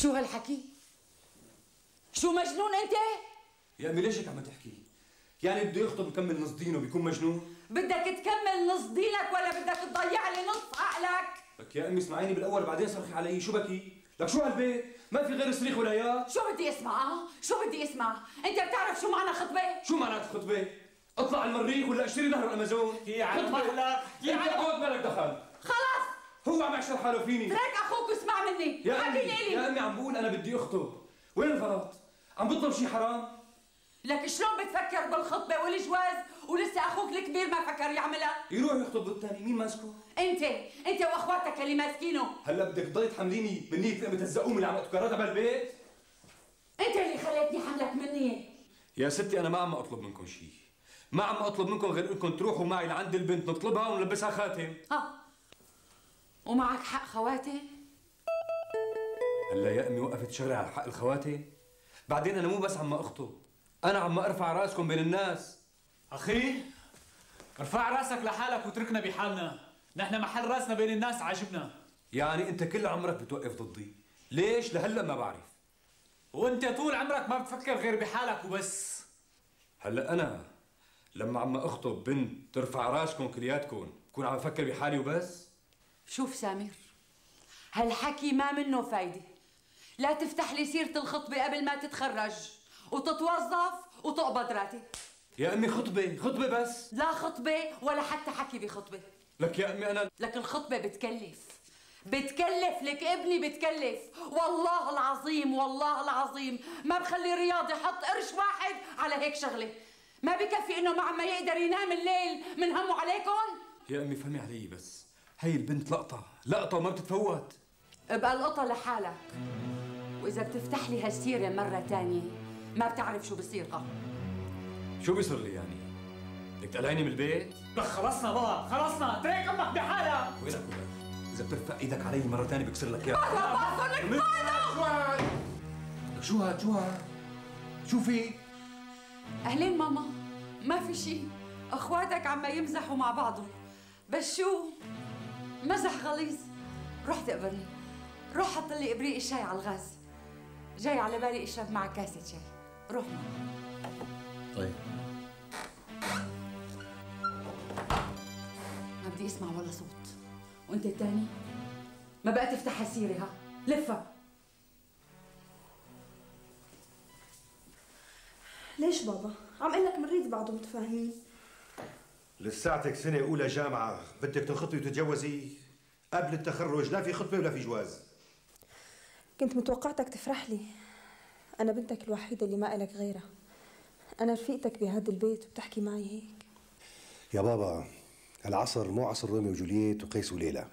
شو هالحكي؟ شو مجنون انت؟ يا امي ليش هيك عم تحكي؟ يعني بده يخطب ويكمل نص دينه بيكون مجنون؟ بدك تكمل نص دينك ولا بدك تضيع لي نص عقلك؟ لك يا امي اسمعيني بالاول بعدين صرخي علي، شو بكي؟ لك شو هالبيت؟ ما في غير صريخ ولايات؟ شو بدي اسمع؟ شو بدي اسمع؟ انت بتعرف شو معنى خطبه؟ شو معنى خطبه؟ اطلع المريخ ولا اشتري نهر الامازون؟ يا عم مالك يا عم مالك دخل خلاص هو عم يعشر حاله فيني، ترك اخوك واسمع مني يا امي لي. يا امي عم بقول انا بدي اخطب، وين الغلط؟ عم بطلب شي حرام؟ لك شلون بتفكر بالخطبه والجواز ولسه اخوك الكبير ما فكر يعملها؟ يروح يخطب بالثاني، مين ماسكه؟ انت واخواتك اللي ماسكينه. هلا بدك تضلي تحمليني منية لقمه الزقوم اللي عم اتكردها بالبيت؟ انت اللي خليتني حملك منية يا ستي. انا ما عم اطلب منكم شيء، ما عم اطلب منكم غير انكم تروحوا معي لعند البنت نطلبها ونلبسها خاتم. ومعك حق خواتم؟ هلا يا امي وقفت شغلي على حق الخواتم؟ بعدين انا مو بس عم اخطب، انا عم ارفع راسكم بين الناس. اخي ارفع راسك لحالك وتركنا بحالنا، نحن محل راسنا بين الناس عاجبنا. يعني انت كل عمرك بتوقف ضدي، ليش لهلا ما بعرف. وانت طول عمرك ما بتفكر غير بحالك وبس. هلا انا لما عم اخطب بنت ترفع راسكم كلياتكم بكون عم بفكر بحالي وبس؟ شوف سامر، هالحكي ما منه فايده، لا تفتح لي سيره الخطبه قبل ما تتخرج وتتوظف وتقبض راتب. يا امي خطبه خطبه بس، لا خطبه ولا حتى حكي بخطبه. لك يا امي انا لك الخطبه بتكلف لك ابني، بتكلف والله العظيم، والله العظيم ما بخلي رياض يحط قرش واحد على هيك شغله. ما بكفي انه ما عم يقدر ينام الليل من همه عليكم؟ يا امي فهمي علي بس، هي البنت لقطه لقطه وما بتتفوت. ابقى القطه لحالك، واذا بتفتح لي هالسيره مره ثانيه ما بتعرف شو بصير. شو بيصير لي يعني؟ بدك تقلعيني من البيت؟ لك خلصنا بقى، خلصنا، ترك امك بحالها. ويلك اذا بترفع ايدك علي مره ثانيه بكسر لك اياها. باخذ لك بعضك. شو هاد؟ شو هاد؟ شو في؟ اهلين ماما، ما في شيء، اخواتك عم يمزحوا مع بعضهم، بس شو؟ مزح غليظ. روح تقبرني، روح حط لي ابريق الشاي على الغاز، جاي على بالي اشرب معك كاسة شاي، روح ماما. طيب ما بدي اسمع ولا صوت، وانت الثاني ما بقى تفتح هالسيره، ها لفها. ليش بابا؟ عم قلك مريض بعده متفاهمين. لساتك سنه اولى جامعه، بدك تنخطبي وتتجوزي قبل التخرج، لا في خطبه ولا في جواز. كنت متوقعتك تفرح لي، انا بنتك الوحيده اللي ما إلك غيرها، أنا رفيقتك بهذا البيت وبتحكي معي هيك. يا بابا العصر مو عصر روميو وجولييت وقيس وليلى،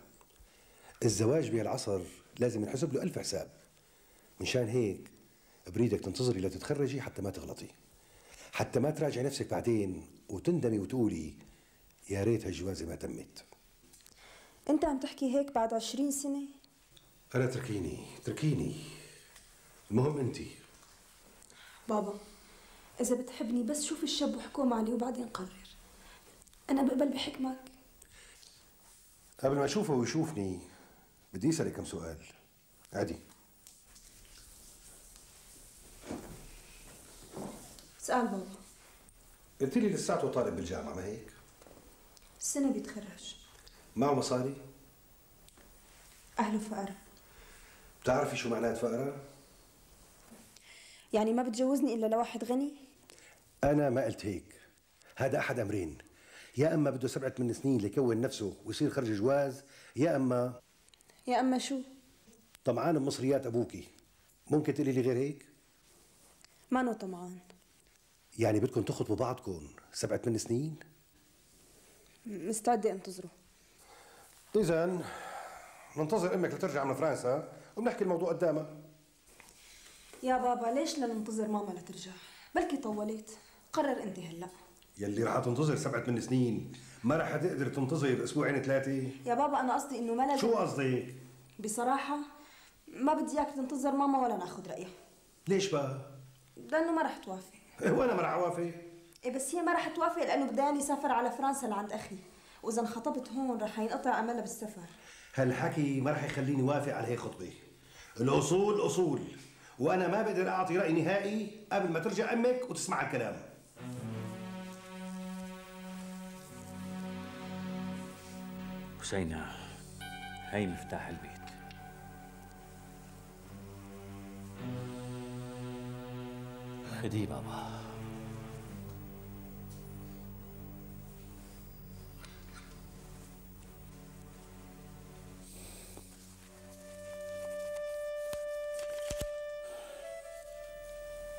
الزواج بهالعصر لازم ينحسب له ألف حساب، مشان هيك بريدك تنتظري لتتخرجي حتى ما تغلطي، حتى ما تراجعي نفسك بعدين وتندمي وتقولي يا ريت هالجوازة ما تمت. أنت عم تحكي هيك بعد 20 سنة؟ أنا تركيني تركيني، المهم أنت. بابا إذا بتحبني بس شوف الشاب وحكم عليه وبعدين قرر، أنا بقبل بحكمك. قبل ما أشوفه ويشوفني بدي أسألك كم سؤال. عادي اسأل بابا. قلت لي لساته طالب بالجامعة ما هيك؟ السنة بيتخرج. معه مصاري؟ أهله فقراء. بتعرفي شو معنات فقراء؟ يعني ما بتجوزني إلا لواحد غني؟ أنا ما قلت هيك، هذا أحد أمرين، يا إما بده 7 8 سنين ليكون نفسه ويصير خرج جواز، يا إما شو؟ طمعان بمصريات أبوكي، ممكن تقولي لي غير هيك؟ مانو طمعان. يعني بدكم تخطبوا بعضكم 7 8 سنين؟ مستعدة انتظروا. إذا ننتظر أمك لترجع من فرنسا وبنحكي الموضوع قدامها. يا بابا ليش لننتظر ماما لترجع؟ بلكي طولت، قرر انت هلا. يلي رح تنتظر 7 8 سنين، ما رح تقدر تنتظر اسبوعين 3. يا بابا انا قصدي انه ما شو قصدك؟ بصراحة ما بدي اياك تنتظر ماما ولا ناخذ رأيها. ليش بقى؟ لأنه ما رح توافق. إيه وانا ما رح اوافق؟ إيه بس هي ما رح توافق لأنه بداني سافر على فرنسا لعند اخي، وإذا انخطبت هون رح ينقطع املها بالسفر. هالحكي ما رح يخليني وافق على هي خطبة، الاصول اصول، وانا ما بقدر اعطي راي نهائي قبل ما ترجع امك وتسمع الكلام. حسينة، هاي مفتاح البيت. خديه بابا.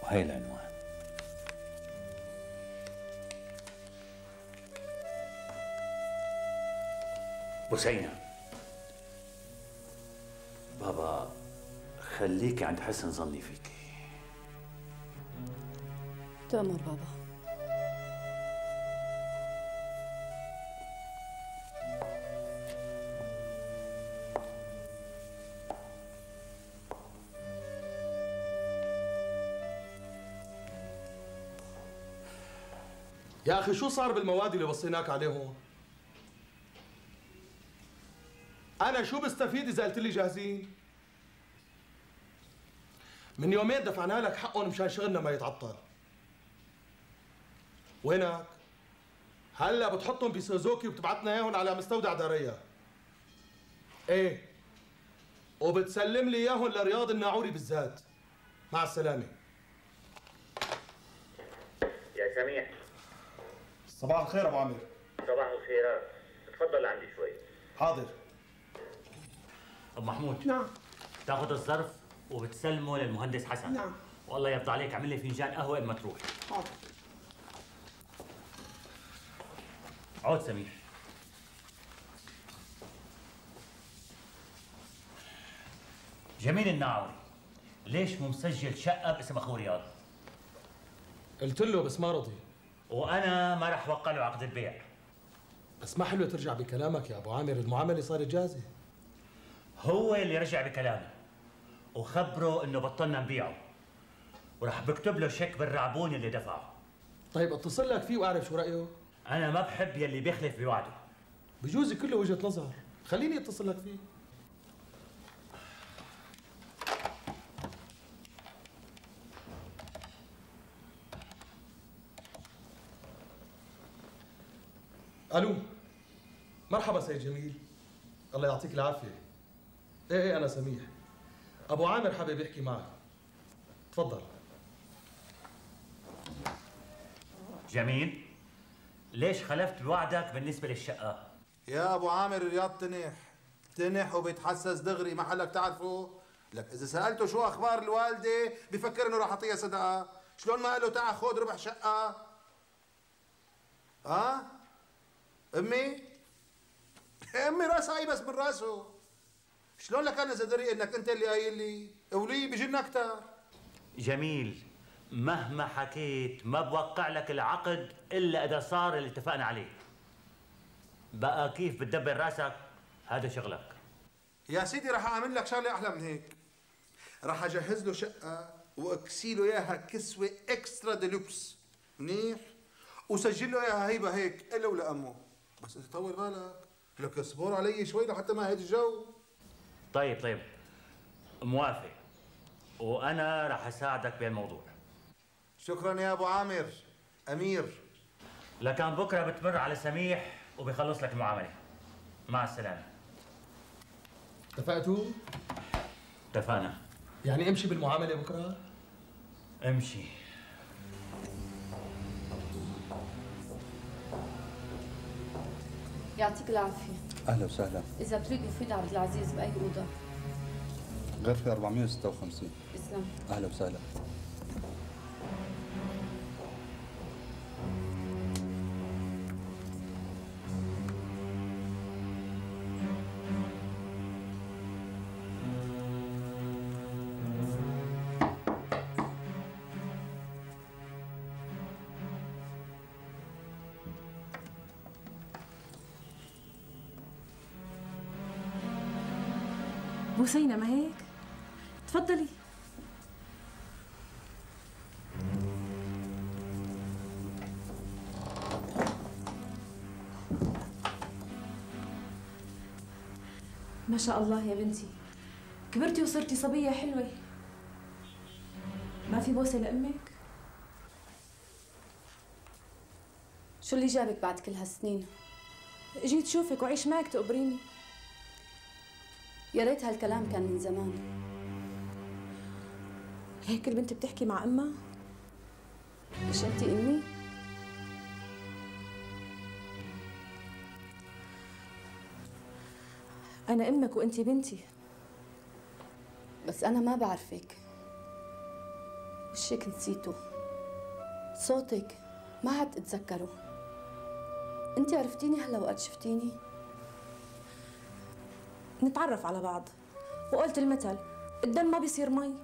وهي العنوان. بوسينة، بابا خليكي عند حسن ظني فيكي. تأمر بابا. يا أخي شو صار بالمواد اللي وصيناك عليهم؟ أنا شو بستفيد إذا قلت لي جاهزين؟ من يومين دفعنا لك حقهم مشان شغلنا ما يتعطل. وينك؟ هلا بتحطهم بسوزوكي وبتبعتنا اياهم على مستودع داريا. ايه؟ وبتسلم لي اياهم لرياض الناعوري بالذات. مع السلامة. يا سميح، صباح الخير ابو عامر. صباح الخيرات، تفضل عندي شوي. حاضر. ابو محمود. نعم. بتاخذ الظرف وبتسلمه للمهندس حسن. نعم. والله يرضى عليك اعمل لي فنجان قهوة قبل ما تروح. حاضر. عود سميح. جميل النعوري ليش مو مسجل شقة باسم اخوه رياض؟ قلت له بس ما رضي، وانا ما رح وقع له عقد البيع. بس ما حلو ترجع بكلامك يا ابو عامر، المعاملة صارت جاهزة. هو اللي رجع بكلامه وخبره انه بطلنا نبيعه، ورح بكتب له شيك بالرعبون اللي دفعه. طيب اتصل لك فيه واعرف شو رأيه. أنا ما بحب يلي بيخلف بوعده. بجوز كله وجهة نظر، خليني أتصل لك فيه. ألو، مرحبا سيد جميل، الله يعطيك العافية. إيه أنا سميح، أبو عامر حابب يحكي معك، تفضل. جميل، ليش خلفت بوعدك بالنسبة للشقة؟ يا أبو عامر رياض تنح وبيتحسس دغري، ما حلك تعرفه؟ لك إذا سألته شو أخبار الوالدة بفكر إنه راح أعطيها صدقة، شلون ما قال له تعال خذ ربح شقة؟ ها؟ أمي؟ أمي راسها بس من راسه، شلون لك أنا إذا دري إنك أنت اللي قايل لي؟ قولي بيجي لنا أكثر. جميل، مهما حكيت ما بوقع لك العقد الا اذا صار اللي اتفقنا عليه. بقى كيف بتدبر راسك هذا شغلك. يا سيدي رح اعمل لك شغله احلى من هيك، رح اجهز له شقه واكسي له اياها كسوه اكسترا ديلوكس منيح، وسجل له اياها هيبه هيك الا ولا امه. بس انت طول بالك، لك اصبر علي شوي لحتى ما هيد الجو. طيب موافق، وانا رح اساعدك بهالموضوع. شكرا يا ابو عامر امير. لكان بكره بتمر على سميح وبيخلص لك المعامله. مع السلامه. اتفقتوا؟ اتفقنا. يعني امشي بالمعامله بكره؟ امشي. يعطيك العافيه. اهلا وسهلا. اذا بتريد يفيد عبد العزيز باي اوضه؟ غرفه 456. تسلم. اهلا وسهلا. بوسينة ما هيك؟ تفضلي. ما شاء الله يا بنتي، كبرتي وصرتي صبية حلوة. ما في بوسة لأمك؟ شو اللي جابك بعد كل هالسنين؟ جيت شوفك وعيش معك تقبريني. يا ريت هالكلام كان من زمان. هيك البنت بتحكي مع امها؟ مش انت امي؟ انا امك وانت بنتي، بس انا ما بعرفك. وشك نسيته، صوتك ما عاد اتذكره. انت عرفتيني هلا وقت شفتيني؟ نتعرف على بعض، وقلت المثل الدم ما بيصير مي.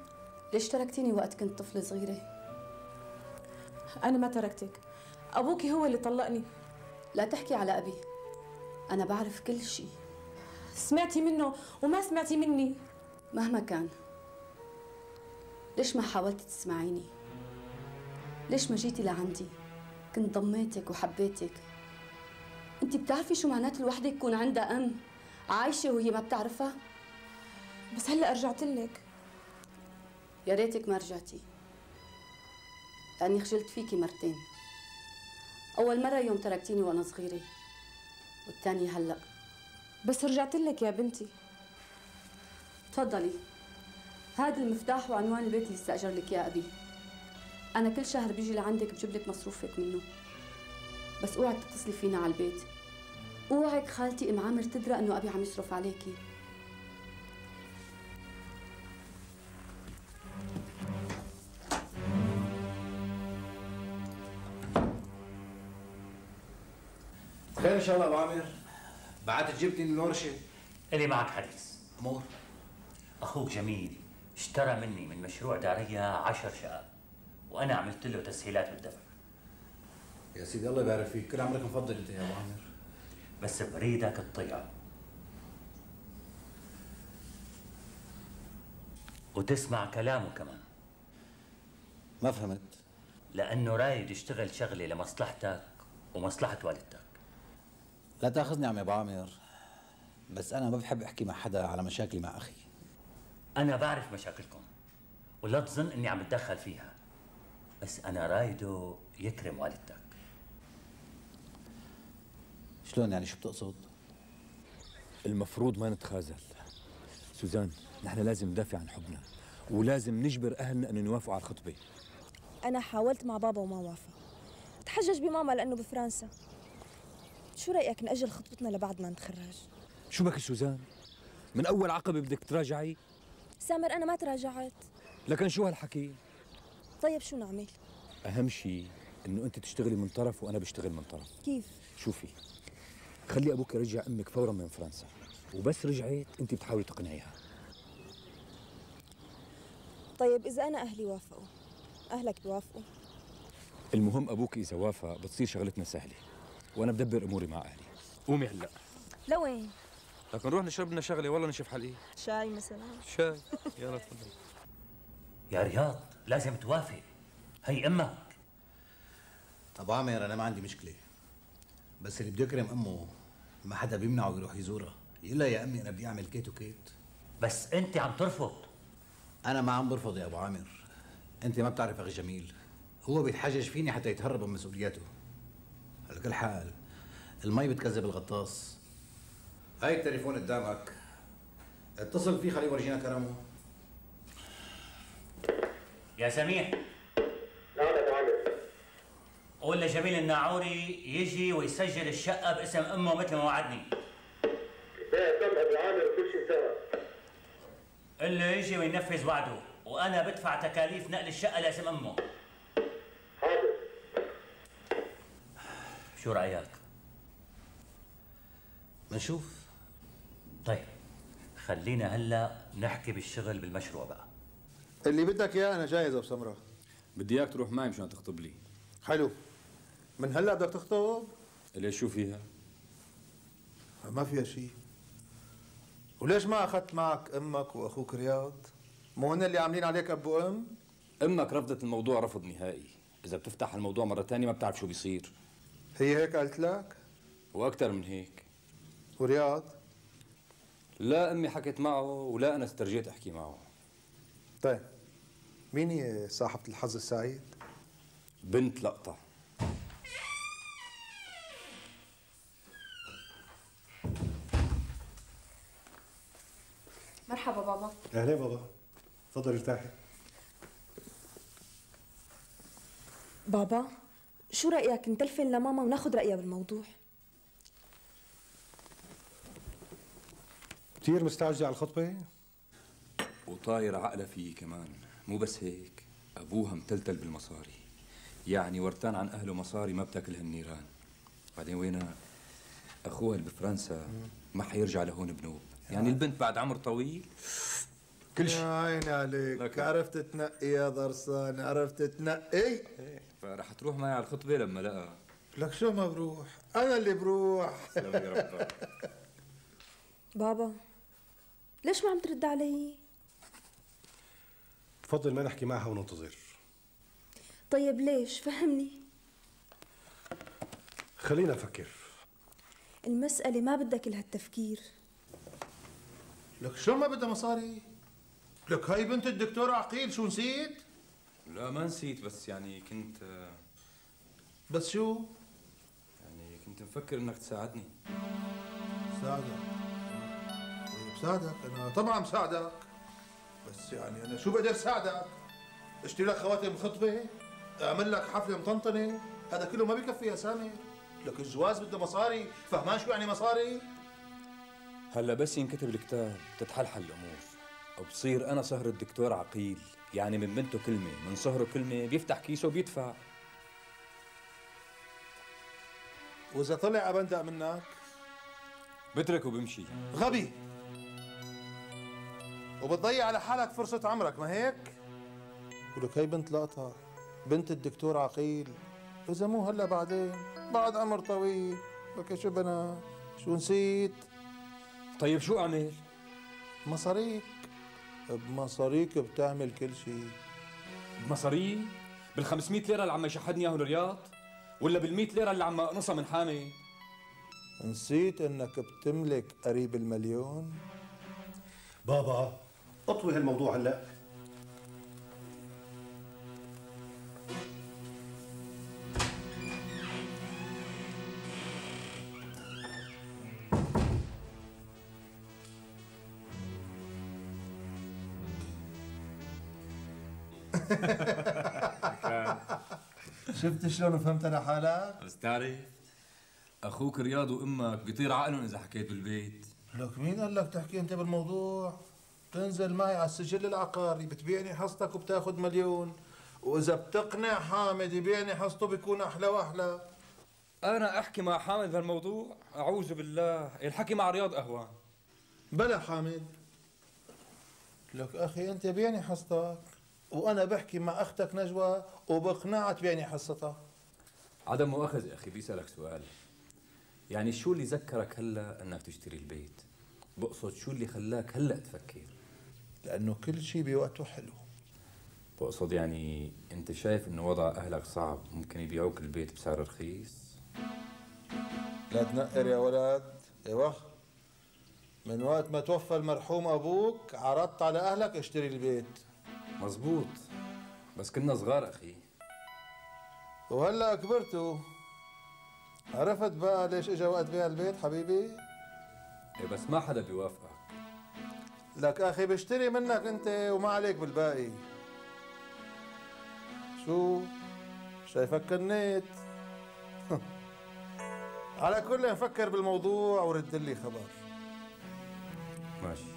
ليش تركتيني وقت كنت طفلة صغيرة؟ أنا ما تركتك، أبوكي هو اللي طلقني. لا تحكي على أبي، أنا بعرف كل شيء. سمعتي منه وما سمعتي مني. مهما كان، ليش ما حاولتي تسمعيني؟ ليش ما جيتي لعندي؟ كنت ضميتك وحبيتك. أنت بتعرفي شو معناته الوحدة تكون عندها أم عايشة وهي ما بتعرفها؟ بس هلا رجعت لك. يا ريتك ما رجعتي، لأني خجلت فيكي مرتين. أول مرة يوم تركتيني وأنا صغيرة، والثانية هلا. بس رجعت لك يا بنتي. تفضلي، هذا المفتاح وعنوان البيت اللي استأجر لك يا أبي. أنا كل شهر بيجي لعندك بجيب لك مصروفك منه، بس أوعك تتصلي فينا على البيت. اوعك خالتي ام عامر تدرى انه ابي عم يصرف عليكي. خير ان شاء الله ابو عامر. بعت جبتني من ورشه. الي معك حديث. امور اخوك جميل اشترى مني من مشروع داريا 10 شقق، وانا عملت له تسهيلات بالدفع. يا سيدي الله يبارك فيك، كل عمرك مفضل انت يا ابو عامر. بس بريدك تطيع وتسمع كلامه كمان. ما فهمت؟ لأنه رايد يشتغل شغلة لمصلحتك ومصلحة والدتك. لا تاخذني عم يا أبو عامر، بس أنا ما بحب أحكي مع حدا على مشاكلي مع أخي. أنا بعرف مشاكلكم، ولا تظن إني عم بتدخل فيها، بس أنا رايده يكرم والدتك. شلون يعني؟ شو بتقصد؟ المفروض ما نتخاذل سوزان، نحن لازم ندافع عن حبنا، ولازم نجبر اهلنا انه يوافقوا على الخطبه. انا حاولت مع بابا وما وافق، تحجج بماما لانه بفرنسا. شو رايك ناجل خطبتنا لبعد ما نتخرج؟ شو بك سوزان؟ من اول عقبه بدك تراجعي؟ سامر انا ما تراجعت. لكن شو هالحكي؟ طيب شو نعمل؟ اهم شيء انه انت تشتغلي من طرف وانا بشتغل من طرف. كيف؟ شوفي، خلي ابوك يرجع امك فورا من فرنسا، وبس رجعت انت بتحاولي تقنعيها. طيب اذا انا اهلي وافقوا؟ اهلك بيوافقوا؟ المهم ابوك اذا وافق بتصير شغلتنا سهله، وانا بدبر اموري مع اهلي. قومي هلا. لوين؟ لكن نروح نشرب لنا شغله والله نشوف حل. ايه؟ شاي مثلا. شاي، يلا تفضلي. يا رياض لازم توافق، هي امك. طب عامر انا ما عندي مشكله، بس اللي بده يكرم امه ما حدا بيمنعه يروح يزورها، يقول لها يا امي انا بدي اعمل كيت وكيت. بس انت عم ترفض. انا ما عم برفض يا ابو عامر، انت ما بتعرف اخي جميل، هو بيتحجج فيني حتى يتهرب من مسؤولياته. على كل حال المي بتكذب الغطاس. هاي التليفون قدامك، اتصل فيه خليه يورجينا كرمه. يا سميح. نعم يا ابو عامر. قول لجميل النعوري يجي ويسجل الشقة باسم أمه مثل ما وعدني. ايه تم أبو عامر، كل شيء سوا. قل له يجي وينفذ وعده، وأنا بدفع تكاليف نقل الشقة لاسم أمه. حاضر. شو رأيك؟ منشوف. طيب خلينا هلا نحكي بالشغل بالمشروع بقى. اللي بدك إياه أنا جاهز أبو سمرة. بدي إياك تروح معي مشان تخطب لي. حلو. من هلا بدك تخطب؟ ليش شو فيها؟ ما فيها شيء. وليش ما اخذت معك امك واخوك رياض؟ مو هن اللي عاملين عليك اب وام؟ امك رفضت الموضوع رفض نهائي، اذا بتفتح الموضوع مره ثانيه ما بتعرف شو بيصير. هي هيك قالت لك؟ واكثر من هيك. ورياض؟ لا امي حكت معه ولا انا استرجيت احكي معه. طيب مين هي صاحبة الحظ السعيد؟ بنت لقطة. مرحبا بابا. اهلا بابا، تفضل ارتاحي. بابا شو رأيك نتلفن لماما وناخذ رأيها بالموضوع؟ كثير مستعجلة على الخطبة؟ وطاير عقلها فيه كمان، مو بس هيك، أبوها متلتل بالمصاري، يعني ورتان عن أهله مصاري ما بتاكلها النيران. بعدين وينها؟ أخوها اللي بفرنسا ما حيرجع لهون بنوب، يعني البنت بعد عمر طويل كل شيء. يا عيني عليك، لكن عرفت تنقي يا ضرسان، عرفت تنقي. فرح تروح معي على الخطبة لما لقى. لك شو ما بروح، أنا اللي بروح. سلام يا رب. بابا ليش ما عم ترد علي؟ بفضل ما نحكي معها وننتظر. طيب ليش؟ فهمني. خلينا نفكر. المسألة ما بدها كل هالتفكير. لك شو ما بدها مصاري؟ لك هاي بنت الدكتور عقيل، شو نسيت؟ لا ما نسيت، بس يعني كنت بس شو؟ يعني كنت مفكر انك تساعدني. ساعدك؟ بساعدك، انا طبعا بساعدك، بس يعني انا شو بقدر ساعدك؟ اشتري لك خواتم خطبه، اعمل لك حفله مطنطنه، هذا كله ما بكفي يا سامر. لك الجواز بده مصاري، فهمان شو يعني مصاري؟ هلا بس ينكتب الكتاب بتتحلحل الامور، وبصير انا صهر الدكتور عقيل، يعني من بنته كلمه، من صهره كلمه، بيفتح كيسه وبيدفع. واذا طلع ابندق منك؟ بترك وبمشي. غبي، وبتضيع على حالك فرصة عمرك، ما هيك؟ ولك هي بنت لقطة، بنت الدكتور عقيل، إذا مو هلا بعدين، بعد عمر طويل. لك شو بنا؟ شو نسيت؟ طيب شو أعمل؟ مصاريك، بمصاريك بتعمل كل شيء. بمصاريك؟ بال500 ليرة اللي عم يشحدني إياهم رياض؟ ولا بال100 ليرة اللي عم أقنصها من حامد؟ نسيت إنك بتملك قريب المليون؟ بابا اطوي هالموضوع هلا. شفت شلون فهمت انا حالك؟ بس تعرف اخوك رياض وامك بيطير عقلهم اذا حكيت بالبيت. لك مين قال لك تحكي انت بالموضوع؟ تنزل معي على السجل العقاري، بتبيعني حصتك وبتاخذ مليون، واذا بتقنع حامد يبيعني حصته بيكون احلى واحلى. انا احكي مع حامد بهالموضوع؟ اعوذ بالله، الحكي مع رياض اهون. بلا حامد. لك اخي انت بيعني حصتك، وانا بحكي مع اختك نجوى وبقنعها تبيعني حصتها. عدم مؤاخذة اخي، بيسألك سؤال، يعني شو اللي ذكرك هلا انك تشتري البيت؟ بقصد شو اللي خلاك هلا تفكر؟ لانه كل شيء بوقته حلو. بقصد يعني انت شايف انه وضع اهلك صعب، ممكن يبيعوك البيت بسعر رخيص؟ لا تنقر يا ولد، يا وخ. من وقت ما توفى المرحوم ابوك عرضت على اهلك اشتري البيت. مزبوط، بس كنا صغار اخي. وهلا كبرتوا، عرفت بقى ليش اجا وقت بيع البيت حبيبي؟ ايه بس ما حدا بيوافقك. لك اخي بشتري منك انت وما عليك بالباقي. شو؟ شايفك كنيت. على كل نفكر بالموضوع ورد لي خبر. ماشي.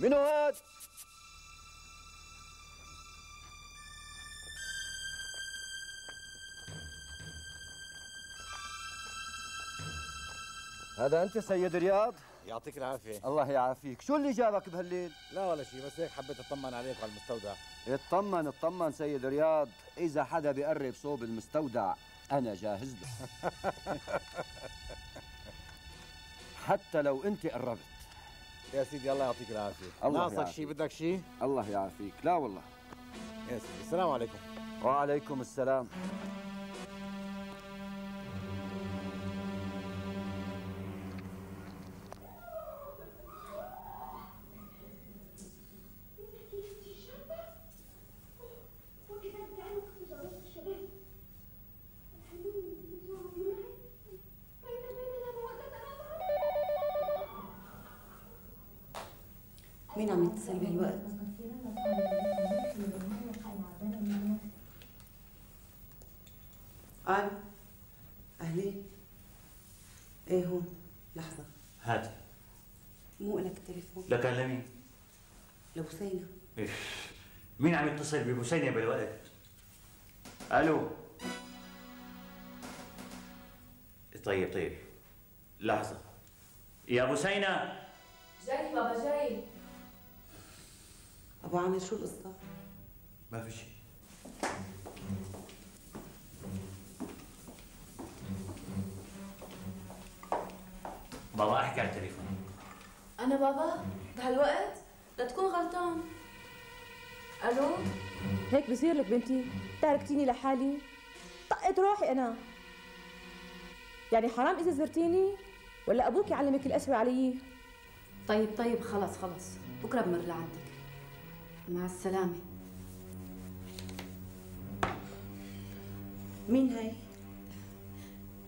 منو هاد؟ هذا أنت سيد رياض؟ يعطيك العافية. الله يعافيك، شو اللي جابك بهالليل؟ لا ولا شيء، بس هيك حبيت اطمن عليك وعلى المستودع. اطمن اطمن سيد رياض، إذا حدا بيقرب صوب المستودع أنا جاهز له. حتى لو أنت قربت. يا سيدي الله يعطيك العافية. ناقصك شيء؟ بدك شيء؟ الله يعافيك، لا والله. يا سيدي، السلام عليكم. وعليكم السلام. مين عم يتصل بهالوقت؟ ألو أهلين. إيه هون، لحظة. هاتي. مو إلك التليفون. لكان لمين؟ لبوسينة. إيش؟ مين عم يتصل ببوسينة بالوقت؟ ألو. طيب طيب. لحظة. يا بوسينة. جاي بابا جاي. أبو عامر شو القصة؟ ما في شيء. بابا احكي على التليفون. أنا بابا؟ بهالوقت؟ لا تكون غلطان. ألو؟ هيك بصير لك بنتي، تركتيني لحالي، طقت روحي أنا. يعني حرام إذا زرتيني، ولا أبوك يعلمك القسوة علي؟ طيب طيب خلص خلص، بكره بمر لعندك. مع السلامة. مين هي؟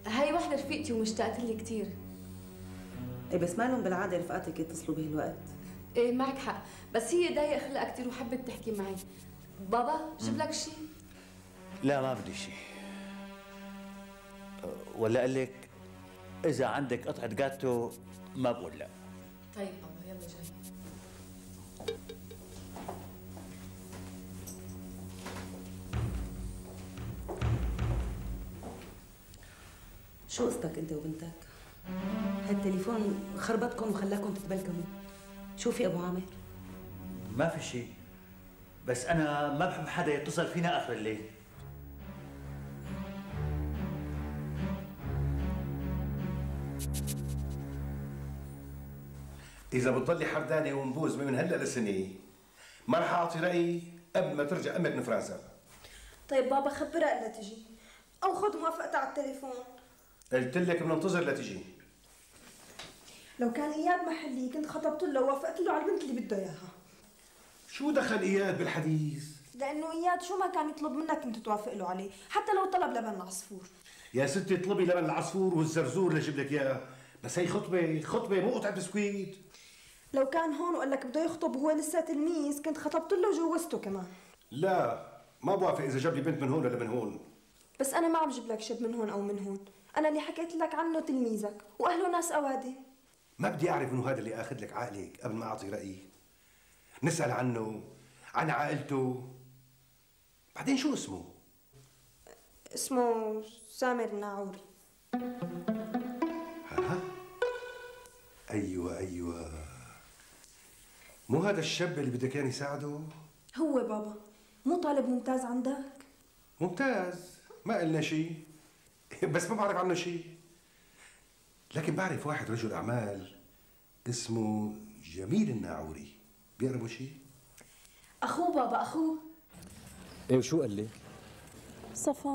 هي وحدة رفيقتي ومشتاقة لي كثير. ايه بس ما لهم بالعادة رفقاتك يتصلوا بهالوقت. ايه معك حق، بس هي ضايقة خلقها كثير وحبت تحكي معي. بابا جيب لك شيء؟ لا ما بدي شيء. ولا قال لك إذا عندك قطعة جاتو ما بقول لا. طيب بابا يلا جاي. شو قصتك انت وبنتك؟ هالتليفون خربطكم وخلاكم تتبلكموا. شو في ابو عامر؟ ما في شيء، بس انا ما بحب حدا يتصل فينا اخر الليل. اذا بتضلي حردانه ومبوزمه من هلا لسنه ما رح اعطي رايي قبل ما ترجع امك من فرنسا. طيب بابا خبرها الا تجي، او خذ موافقتها على التليفون. قلت لك بننتظر لتجي. لو كان اياد محلي كنت خطبت له ووافقت له على البنت اللي بده اياها. شو دخل اياد بالحديث؟ لانه اياد شو ما كان يطلب منك كنت توافق له عليه، حتى لو طلب لبن العصفور. يا ستي اطلبي لبن العصفور والزرزور لجيب لك اياه، بس هي خطبه، خطبه مو قطعه بسكويت. لو كان هون وقال لك بده يخطب وهو لسه تلميذ كنت خطبت له وجوزته كمان. لا ما بوافق اذا جاب لي بنت من هون ولا من هون. بس انا ما عم جيب لك شب من هون او من هون. أنا اللي حكيت لك عنه تلميذك وأهله ناس أوادي. ما بدي أعرف إنه هذا اللي آخذ لك عقلك قبل ما أعطي رأيي. نسأل عنه، عن عائلته. بعدين شو اسمه؟ اسمه سامر النعوري. ها؟ أيوه أيوه. مو هذا الشاب اللي بدك كان يساعده؟ هو بابا، مو طالب ممتاز عندك؟ ممتاز، ما قلنا شيء. بس ما بعرف عنه شيء، لكن بعرف واحد رجل أعمال اسمه جميل النعوري، بيعرفوا شيء؟ أخوه بابا أخوه. إيه وشو قال لك؟ صفا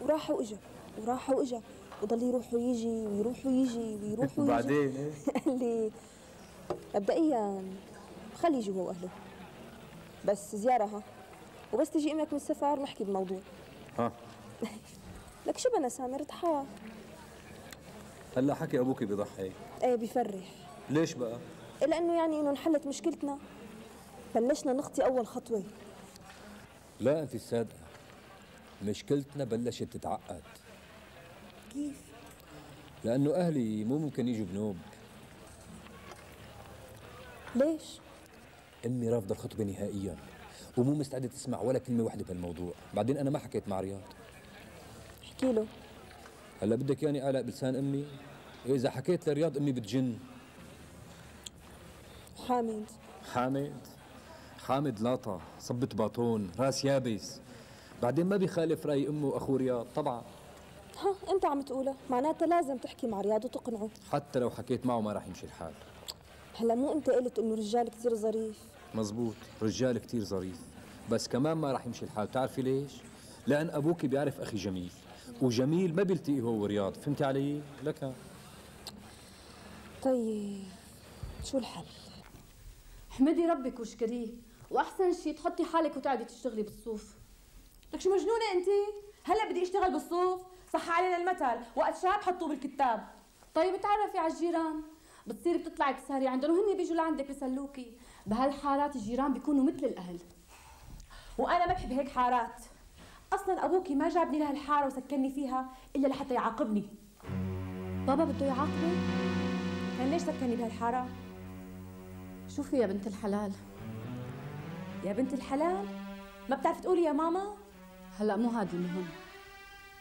وراح وإجا وراح وإجا وضل يروح ويجي ويروح ويجي ويروح ويجي. وبعدين قال لي مبدئيا خليه جوا وأهله، بس زيارة، وبس تجي أمك من السفر نحكي بموضوع. ها لك شو بنا سامر ضحى؟ هلا حكي ابوكي بضحي. ايه بفرح. ليش بقى؟ لانه يعني انه انحلت مشكلتنا، بلشنا نخطي اول خطوه. لا انت الصادقه، مشكلتنا بلشت تتعقد. كيف؟ لانه اهلي مو ممكن يجوا بنوب. ليش؟ امي رافضه الخطبه نهائيا ومو مستعده تسمع ولا كلمه واحده بهالموضوع. بعدين انا ما حكيت مع رياض. كيلو هلا بدك ياني اعلق بلسان امي؟ اذا حكيت لرياض امي بتجن. حامد. حامد لاطة، صبة باطون، راس يابس. بعدين ما بيخالف رأي أمه وأخوه رياض طبعا. ها أنت عم تقولها، معناتها لازم تحكي مع رياض وتقنعه. حتى لو حكيت معه ما راح يمشي الحال. هلا مو أنت قلت إنه رجال كثير ظريف؟ مزبوط، رجال كثير ظريف، بس كمان ما راح يمشي الحال، بتعرفي ليش؟ لأن أبوك بيعرف أخي جميل، وجميل ما بيلتقي هو ورياض، فهمتي علي؟ لك. طيب شو الحل؟ احمدي ربك واشكريه، وأحسن شيء تحطي حالك وتقعدي تشتغلي بالصوف. لك شو مجنونة أنت؟ هلا بدي أشتغل بالصوف؟ صح علينا المثل، وقت شاب حطوه بالكتاب. طيب تعرفي على الجيران، بتصيري بتطلعي تسهري عندهم وهن بيجوا لعندك بيسلوكي، بهالحالات الجيران بيكونوا مثل الأهل. وأنا ما بحب هيك حارات. أصلاً أبوكي ما جابني لهالحارة وسكنني فيها إلا لحتى يعاقبني. بابا بده يعاقبك؟ كان ليش سكنني بهالحارة؟ شوفي يا بنت الحلال. يا بنت الحلال؟ ما بتعرفي تقولي يا ماما؟ هلا مو هذا المهم.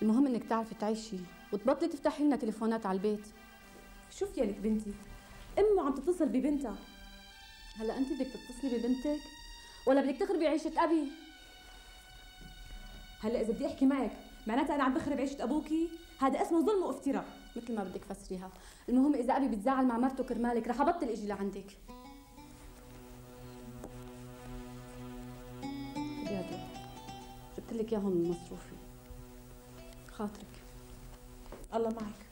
المهم انك تعرفي تعيشي وتبطلي تفتحي لنا تليفونات على البيت. شوفي يا لك بنتي، امه عم تتصل ببنتها. هلا انت بدك تتصلي ببنتك؟ ولا بدك تخربي عيشة ابي؟ هلا اذا بدي احكي معك معناتها انا عم بخرب عيشة ابوكي؟ هذا اسمه ظلم وافتراء، مثل ما بدك فسريها. المهم اذا ابي بتزعل مع مرته كرمالك رح ابطل اجي لعندك. جبت لك اياهم من مصروفي، خاطرك. الله معك.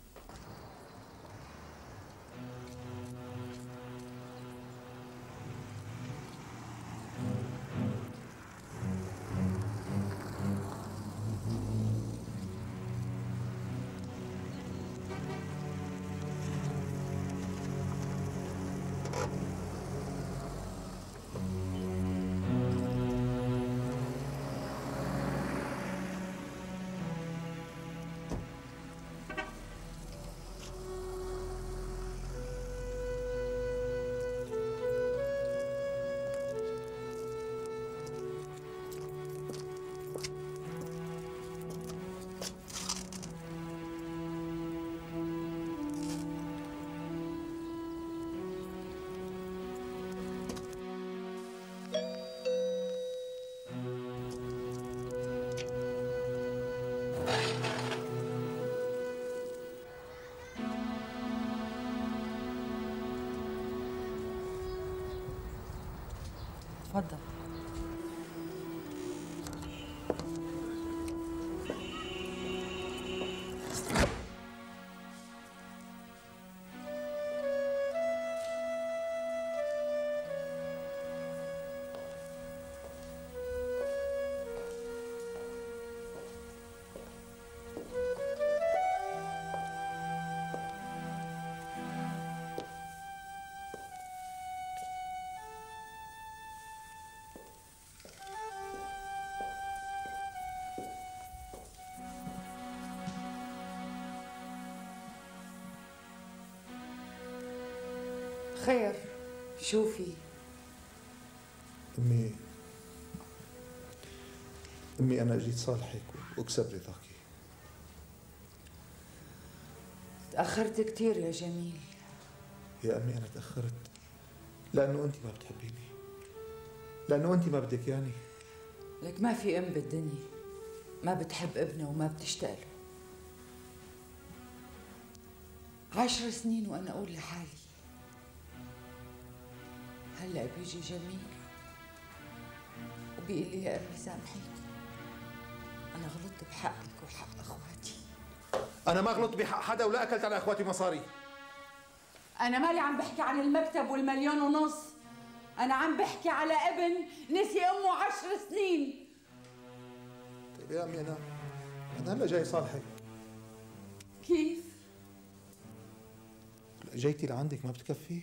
تفضل. خير، شوفي أمي أنا جيت صالحك وأكسب رضاكي. تأخرت كثير يا جميل. يا أمي أنا تأخرت لأنه أنت ما بتحبيني، لأنه أنت ما بدك ياني. لك ما في أم بالدنيا ما بتحب ابنها وما بتشتاق له. 10 سنين وأنا أقول لحالي هلا بيجي جميل وبيقول لي يا امي سامحيني انا غلطت بحقك وحق اخواتي. انا ما غلطت بحق حدا ولا اكلت على اخواتي مصاري. انا مالي عم بحكي عن المكتب وال1.5 مليون، انا عم بحكي على ابن نسي امه 10 سنين. طيب يا امي انا هلا جاي صالحك. كيف؟ جيتي لعندك ما بتكفي؟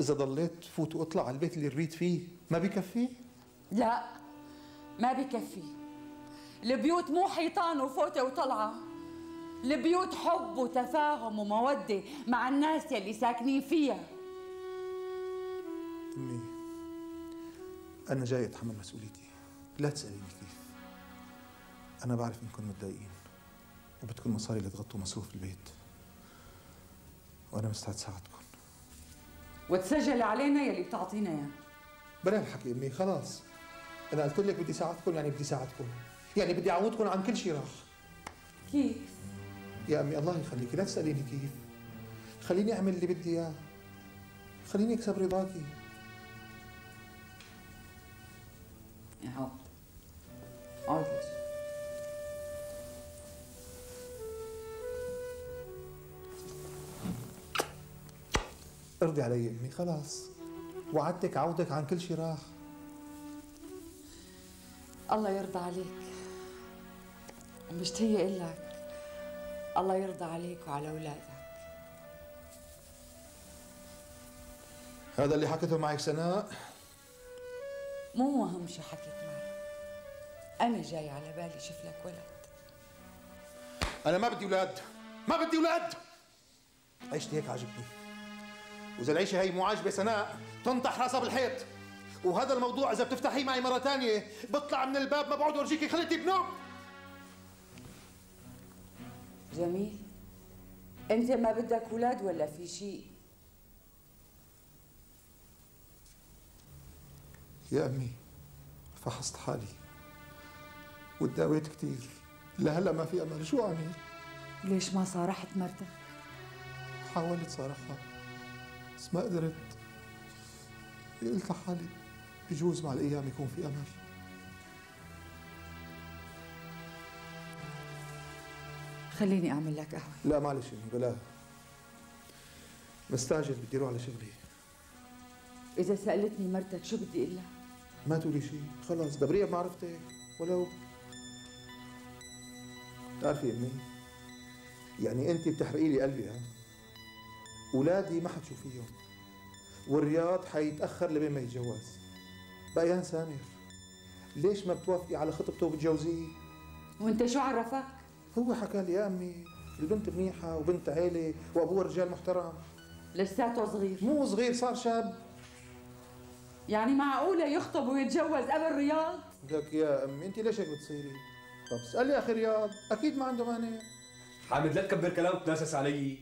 إذا ضليت فوت وأطلع على البيت اللي ربيت فيه ما بيكفي؟ لا ما بيكفي. البيوت مو حيطان وفوتة وطلعة، البيوت حب وتفاهم ومودة مع الناس يلي ساكنين فيها. أمي أنا جاي أتحمل مسؤوليتي، لا تسأليني كيف. أنا بعرف إنكم متضايقين وبدكم مصاري لتغطوا مصروف البيت، وأنا مستعد ساعدكم. وتسجل علينا يلي بتعطينا اياه. بلا الحكي امي خلاص، انا قلت لك بدي ساعدكم، يعني بدي ساعدكم، يعني بدي اعوضكم عن كل شيء راح. كيف؟ يا امي الله يخليكي لا تساليني كيف، خليني اعمل اللي بدي اياه، خليني اكسب رضاكي. اقعد اقعد. ارضي علي امي خلاص، وعدتك عودك عن كل شيء راح. الله يرضى عليك، ومشتهية اقول لك الله يرضى عليك وعلى اولادك. هذا اللي حكيته معك سناء مو مهم شو حكيت معي، انا جاي على بالي شوف لك ولد. انا ما بدي اولاد، ما بدي اولاد، عيشتي هيك عجبتني، واذا العيشه هي مو عاجبه سناء تنطح راسها بالحيط. وهذا الموضوع اذا بتفتحيه معي مره ثانيه بطلع من الباب، ما بقعد اورجيكي خلتي بنوم. جميل انت ما بدك اولاد ولا في شيء؟ يا امي فحصت حالي وتداويت كثير، لهلا ما في امل، شو اعمل؟ ليش ما صارحت مرتك؟ حاولت صارحها بس ما قدرت، قلت لحالي بجوز مع الايام يكون في امل. خليني اعمل لك قهوه. لا معلش امي بلا، مستعجل بدي اروح على شغلي. اذا سالتني مرتك شو بدي اقول لها؟ ما تقولي شيء خلاص، دبريها بمعرفتك. ولو بتعرفي امي يعني انت بتحرقي لي قلبي، ها اولادي ما حتشوفيهم، والرياض حيتاخر لبين ما يتجوز. بقيان سامر ليش ما بتوافقي على خطبته وبتجوزيه؟ وانت شو عرفك؟ هو حكى لي يا امي البنت منيحه وبنت عيله وابوها رجال محترم. لساته صغير؟ مو صغير، صار شاب. يعني معقولة يخطب ويتجوز قبل رياض؟ لك يا أمي أنت ليش هيك بتصيري؟ طب اسألي أخي رياض، أكيد ما عنده مانع. حامد لا تكبر كلام وتناسس علي،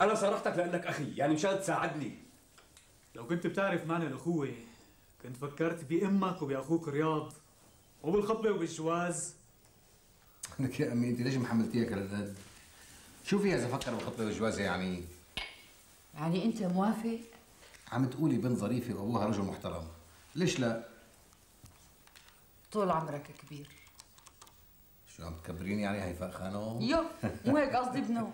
أنا صرحتك لأنك أخي، يعني مشان تساعدني. لو كنت بتعرف معنى الأخوة كنت فكرت بأمك وبأخوك رياض وبالخطبة وبالجواز. لك يا أمي أنت ليش محملتيها كلام؟ شو فيها إذا فكر بالخطبة والجواز يعني؟ يعني أنت موافق؟ عم تقولي بنت ظريفة وابوها رجل محترم، ليش لا؟ طول عمرك كبير. شو عم تكبريني يعني هيفاء خانم؟ يو مو هيك قصدي بنو.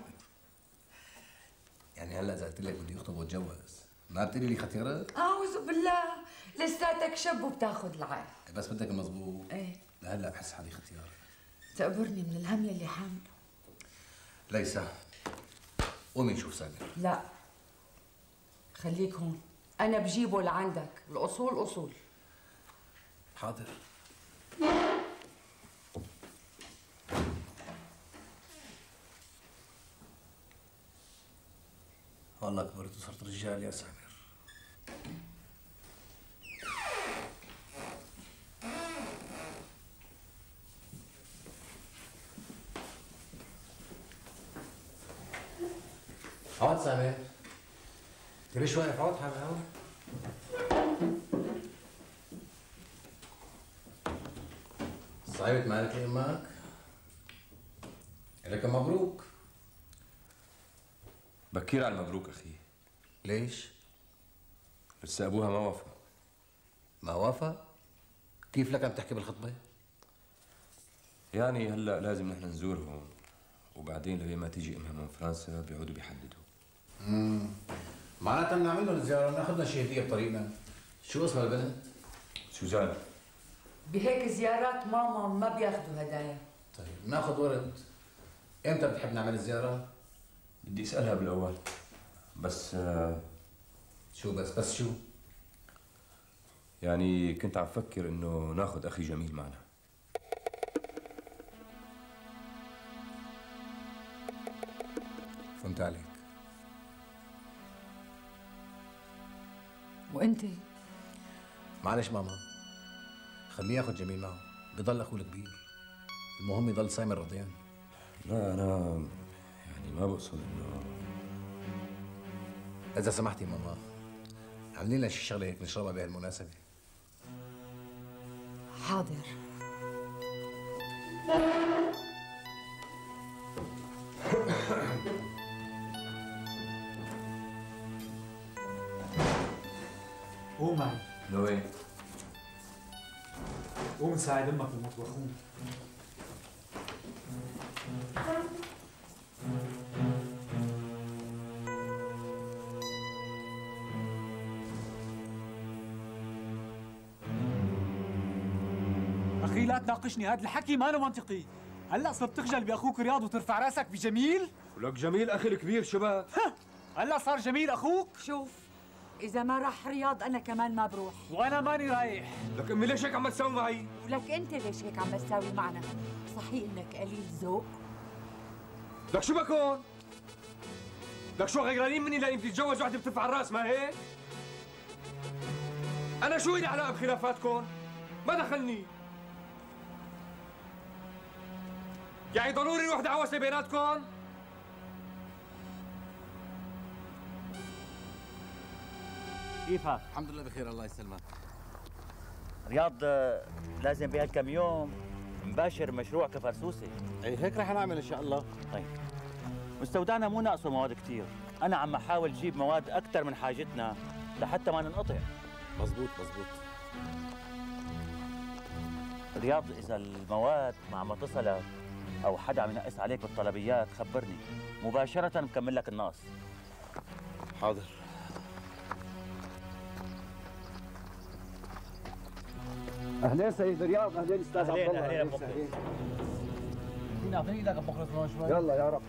يعني هلا اذا قلت لك بدي اخطب واتجوز ما بتقولي لي خطيرك؟ اعوذ بالله، لساتك شب وبتاخذ العقل. بس بدك المظبوط. ايه لهلا بحس حالي ختيار. تقبرني من الهم يلي حامله. ليس قومي نشوف سامر. لا خليك هون، أنا بجيبه لعندك، الأصول أصول. حاضر. والله كبرت وصرت رجال يا سامر. هات سامر. انت ليش واقف عاطحة بالهوا؟ صايبة مالك لأمك؟ لك مبروك. بكير على المبروك أخي. ليش؟ لسه أبوها ما وافق. ما وافق؟ كيف لك عم تحكي بالخطبة؟ يعني هلا لازم نحن نزورهم، وبعدين لبين ما تيجي أمها من فرنسا بيقعدوا بيحددوا. معناتها بنعمل لهم زيارة، بناخذنا شي هدية بطريقنا. شو اسمها البنت؟ سوزان. بهيك زيارات ماما ما بياخذوا هدايا. طيب بناخذ ورد. امتى بتحب نعمل الزيارة؟ بدي اسألها بالأول. بس شو بس شو؟ يعني كنت عم فكر إنه ناخذ أخي جميل معنا. فهمت عليك. وانت؟ معلش ماما خليه ياخذ جميل معه، بضل اخوه الكبير، المهم يضل سامر رضيان. لا انا يعني ما بقصد انه. اذا سمحتي ماما عاملين لنا الشغله هيك نشربها بهالمناسبه. حاضر. قوم معي. لوين؟ قوم ساعد امك بالمطبخ. قوم. أخي لا تناقشني، هذا الحكي ما له منطقي. هلا صرت تخجل بأخوك رياض وترفع راسك بجميل؟ ولك جميل أخي الكبير شباب. هلا صار جميل أخوك؟ شوف إذا ما راح رياض أنا كمان ما بروح. وأنا ماني رايح. لك أمي ليش هيك عم بتساوي معي؟ ولك أنت ليش هيك عم بتساوي معنا؟ صحيح إنك قليل ذوق. لك شو بك هون؟ لك شو غيرانين مني لأني بدي أتجوز وحدة بترفع الراس ما هيك؟ أنا شو إلي علاقة بخلافاتكم؟ ما دخلني. يعني ضروري وحدة عوسة بيناتكم؟ كيفك؟ الحمد لله بخير الله يسلمك. رياض لازم بهالكم يوم نباشر مشروع كفرسوسة. اي هيك رح نعمل ان شاء الله. طيب مستودعنا مو ناقصه مواد كثير، انا عم احاول اجيب مواد اكثر من حاجتنا لحتى ما ننقطع. مزبوط مزبوط. رياض اذا المواد ما تصلك او حدا عم ينقص عليك بالطلبيات خبرني مباشرة بكمل لك الناقص. حاضر. اهلين سيد رياض. اهلين استاذ عبد الله. اهلين ابو خليل. ناخذ ايدك ابو خليل هون شوي. يلا يا رب.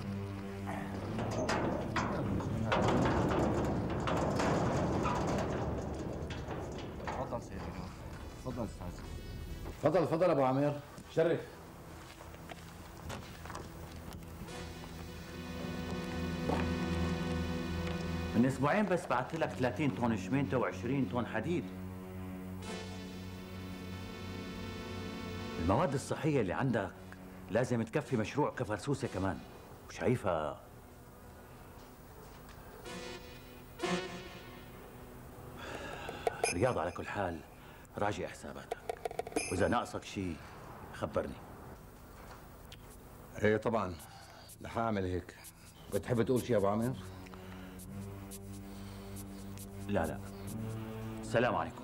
تفضل سيدي. تفضل استاذ. تفضل تفضل ابو عامر. شرف. من اسبوعين بس بعثت لك 30 طن شمينته و20 طن حديد. المواد الصحية اللي عندك لازم تكفي مشروع كفرسوسة كمان، وشايفها رياض. على كل حال راجع حساباتك وإذا ناقصك شيء خبرني. ايه طبعا رح أعمل هيك. بتحب تقول شيء يا أبو عامر؟ لا لا. السلام عليكم.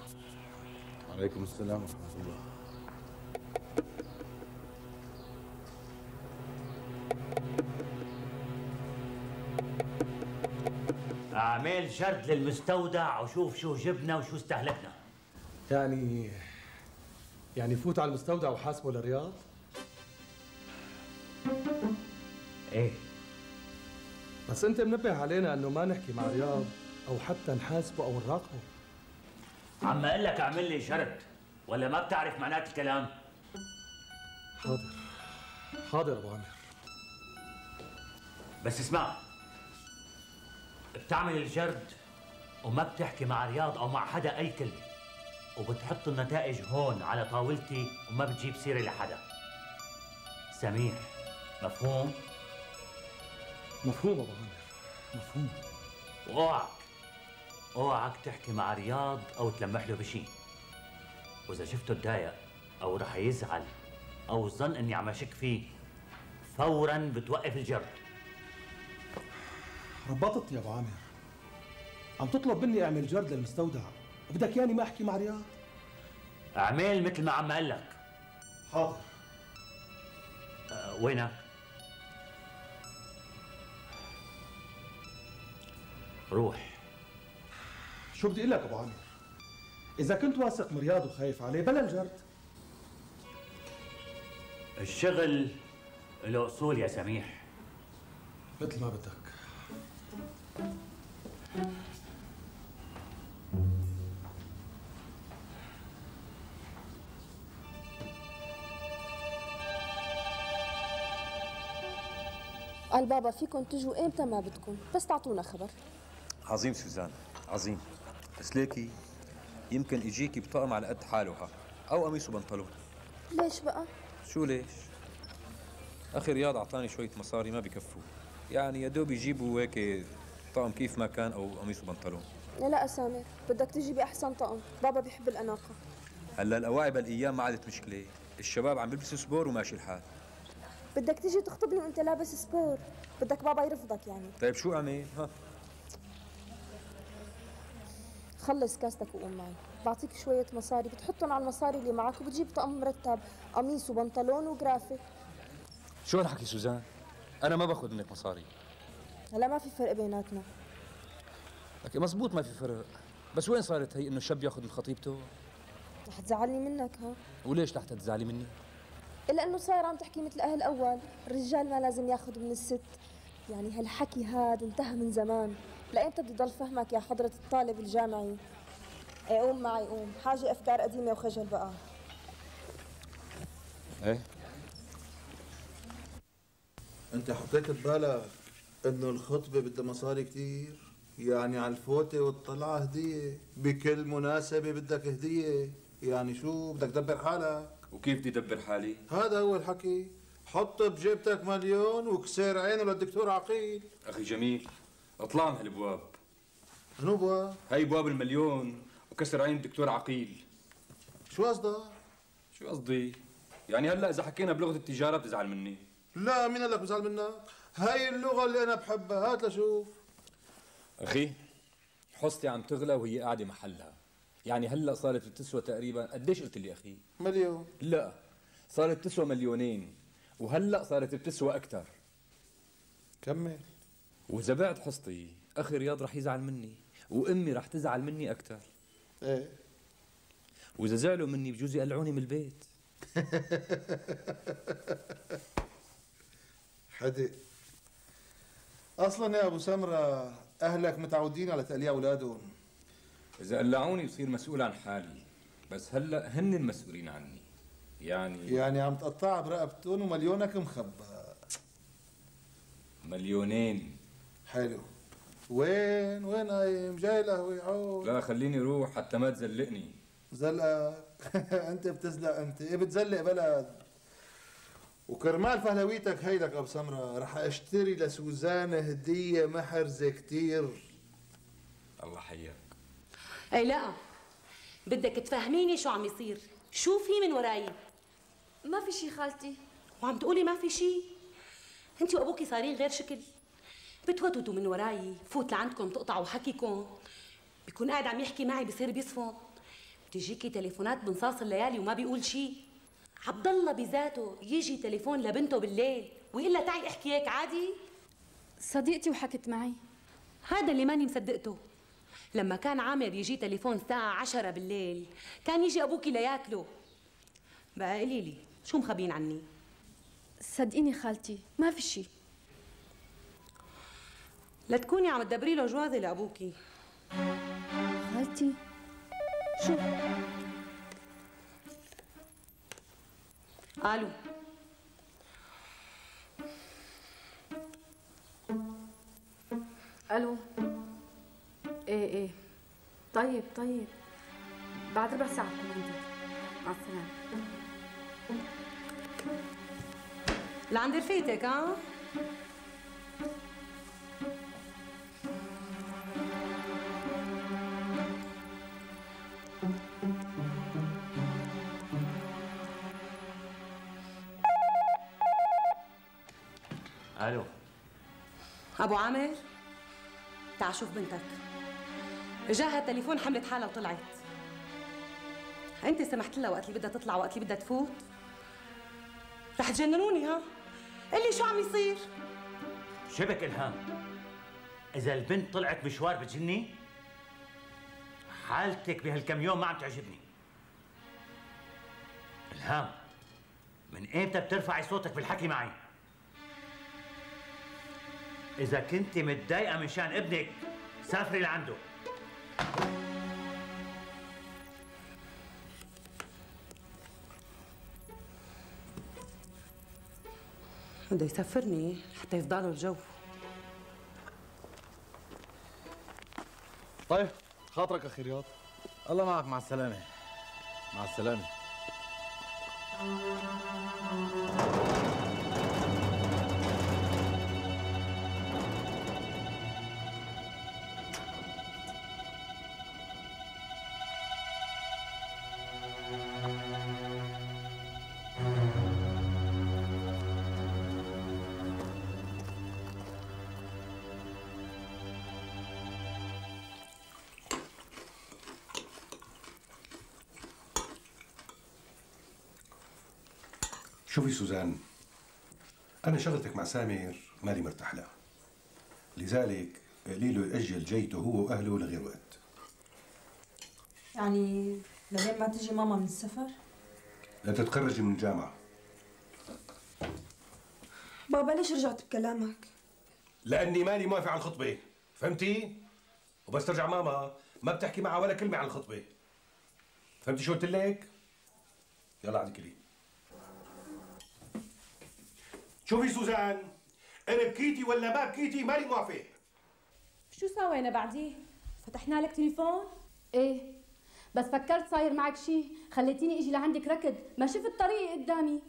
وعليكم السلام ورحمة الله. أعمل جرد للمستودع وشوف شو جبنا وشو استهلكنا. يعني فوت على المستودع وحاسبه للرياض؟ ايه بس أنت منبه علينا إنه ما نحكي مع رياض أو حتى نحاسبه أو نراقبه. عم أقول لك أعمل لي شرط ولا ما بتعرف معنات الكلام؟ حاضر حاضر أبو عامر. بس اسمع، بتعمل الجرد وما بتحكي مع رياض أو مع حدا أي كلمة، وبتحط النتائج هون على طاولتي وما بتجيب سيرة لحدا. سميح، مفهوم؟ مفهوم أبو عامر مفهوم. وأوعك اوعك تحكي مع رياض او تلمح له بشيء، واذا شفته تضايق او رح يزعل او ظن اني عم اشك فيه فورا بتوقف الجرد. ربطت يا ابو عامر، عم تطلب مني اعمل جرد للمستودع وبدك ياني ما احكي مع رياض؟ اعمل مثل ما عم قال لك. حاضر. وينك؟ روح. شو بدي اقول لك ابو عامر؟ اذا كنت واثق من رياض وخايف عليه بلا الجرد. الشغل له اصول يا سميح. مثل ما بدك. قال بابا فيكم تجوا امتى ما بدكم بس تعطونا خبر. عظيم سوزان عظيم، بس ليكي يمكن يجيكي بطقم على قد حالها او قميص وبنطلون. ليش بقى؟ شو ليش؟ اخي رياض اعطاني شويه مصاري ما بكفوا، يعني يا دوب يجيبوا هيك طقم كيف ما كان او قميص وبنطلون. لا يا سامر، بدك تجيبي احسن طقم، بابا بيحب الاناقه. هلا الاواعي بالايام ما عادت مشكله، الشباب عم بيلبسوا سبور وماشي الحال. بدك تيجي تخطبني وانت لابس سبور، بدك بابا يرفضك يعني؟ طيب شو اعمل؟ ها خلص كاستك وقوم معي، بعطيك شوية مصاري بتحطهم على المصاري اللي معك وبتجيب طقم مرتب، قميص وبنطلون وجرافة. شو هالحكي سوزان؟ أنا ما باخذ منك مصاري. هلا ما في فرق بيناتنا. لك مزبوط ما في فرق، بس وين صارت هي إنه الشاب ياخذ من خطيبته؟ رح تزعلني منك ها؟ وليش رح تزعلي مني؟ إلا إنه صاير عم تحكي مثل أهل أول، الرجال ما لازم ياخذ من الست، يعني هالحكي هاد انتهى من زمان. لأمتى بدي ضل فهمك يا حضرة الطالب الجامعي؟ ايه قوم معي قوم، حاجة أفكار قديمة وخجل بقى. ايه؟ أنت حطيت ببالك إنه الخطبة بدها مصاري كتير؟ يعني على الفوتة والطلعة هدية، بكل مناسبة بدك هدية، يعني شو بدك تدبر حالك؟ وكيف بدي أدبر حالي؟ هذا هو الحكي، حط بجيبتك مليون وكسر عينه للدكتور عقيل. أخي جميل اطلع من هالابواب. شنو بواب؟ هي بواب المليون وكسر عين الدكتور عقيل. شو قصدك؟ شو قصدي؟ يعني هلا اذا حكينا بلغه التجاره بتزعل مني. لا مين قال لك بزعل منك؟ هي اللغه اللي انا بحبها، هات لشوف. اخي حصتي عم تغلى وهي قاعده محلها، يعني هلا صارت بتسوى تقريبا قديش قلت لي اخي؟ مليون. لا صارت بتسوى مليونين، وهلا صارت بتسوى اكثر. كمل. وإذا بعت حصتي أخي رياض رح يزعل مني، وأمي رح تزعل مني أكثر. إيه وإذا زعلوا مني بجوز يقلعوني من البيت. حدق. أصلاً يا أبو سمرة أهلك متعودين على تقليع أولادهم. إذا قلعوني بصير مسؤول عن حالي، بس هلا هن المسؤولين عني. يعني عم تقطع برقبتهم ومليونك مخبى. مليونين. حلو. وين قايم؟ جاي لهوي عود. لا خليني روح حتى ما تزلقني. زلقك؟ انت بتزلق انت، ايه بتزلق بلد. وكرمال فهلويتك هيدك ابو سمره، رح اشتري لسوزان هديه محرزه كتير. الله حياك. اي لا، بدك تفهميني شو عم يصير، شو في من وراي؟ ما في شي خالتي. وعم تقولي ما في شي؟ انت وابوكي صارين غير شكل. بتوتتوا من وراي، فوت لعندكم تقطعوا حكيكم، بيكون قاعد عم يحكي معي بصير بيصفن، بتجيكي تليفونات بنصاص الليالي وما بيقول شيء. عبد الله بذاته يجي تليفون لبنته بالليل ويقول لها تعي احكي هيك عادي. صديقتي وحكت معي، هذا اللي ماني مصدقته. لما كان عامر يجي تليفون الساعة 10 بالليل كان يجي ابوكي لياكله. بقى قولي لي شو مخبيين عني؟ صدقيني خالتي ما في شيء. لا تكوني عم تدبري له جوازي لابوكي. خالتي شو؟ الو. الو. ايه طيب بعد ربع ساعة بكون عندك. مع السلامة. لعند رفيقتك ها؟ الو. ابو عامر تعال شوف بنتك، جاها التليفون حملت حالها وطلعت. انت سمحت لها وقت اللي بدها تطلع وقت اللي بدها تفوت؟ رح تجننوني ها؟ قلي شو عم يصير؟ شبك إلهام، إذا البنت طلعت مشوار بتجني؟ حالتك بهالكم يوم ما عم تعجبني. إلهام، من إمتى بترفعي صوتك بالحكي معي؟ إذا كنتي متضايقة من شان ابنك، سافري لعنده. بده يسفرني حتى يفضى له الجو. طيب خاطرك اخي رياض، الله معك. مع السلامه. مع السلامه. شوفي سوزان، أنا شغلتك مع سامر مالي مرتاح لها، لذلك قليله يأجل جيته هو وأهله لغير وقت. يعني لغير ما تجي ماما من السفر؟ لتتخرجي من الجامعة. بابا ليش رجعت بكلامك؟ لأني ماني موافق على الخطبة، فهمتي؟ وبس ترجع ماما ما بتحكي معها ولا كلمة عن الخطبة. فهمتي شو قلت لك؟ يلا عاد كلي. شوفي سوزان، أنا بكيتي ولا ما بكيتي ماني موافق. شو سوينا بعديه؟ فتحنا لك تليفون؟ ايه بس فكرت صاير معك شي، خليتيني اجي لعندك ركض، ما شفت طريقي قدامي.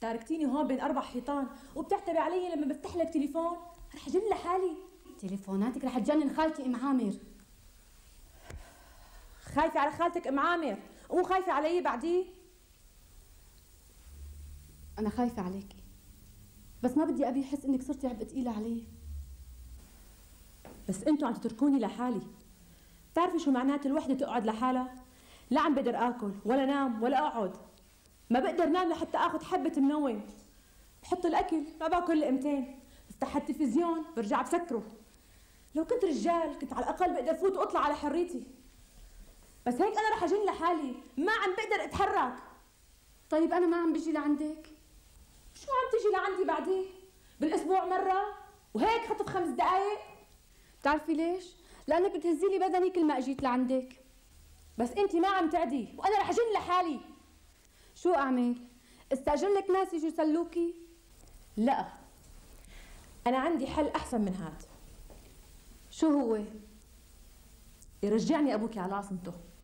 تاركتيني هون بين اربع حيطان، وبتعتبي علي لما بفتح لك تليفون؟ رح جن لحالي. تليفوناتك رح تجنن خالتي ام عامر. خايفة على خالتك ام عامر، ومو خايفة علي بعديه؟ أنا خايفة عليكي، بس ما بدي أبي يحس إنك صرتي عبء ثقيلة علي. بس أنتوا عم تتركوني لحالي. بتعرفي شو معنات الوحدة تقعد لحالها؟ لا عم بقدر آكل ولا نام ولا أقعد. ما بقدر نام لحتى آخذ حبة منوم. بحط الأكل ما باكل لقمتين. بفتح التلفزيون برجع بسكره. لو كنت رجال كنت على الأقل بقدر فوت وأطلع على حريتي. بس هيك أنا رح أجن لحالي، ما عم بقدر أتحرك. طيب أنا ما عم بجي لعندك؟ شو عم تجي لعندي بعديه؟ بالأسبوع مرة وهيك خطف 5 دقايق؟ بتعرفي ليش؟ لأنك بتهزي لي بدني كل ما أجيت لعندك. بس أنت ما عم تعدي وأنا رح أجن لحالي. شو أعمل؟ استأجر لك ناس يجوا يسلوكي؟ لا، أنا عندي حل أحسن من هاد. شو هو؟ يرجعني أبوك على عاصمته.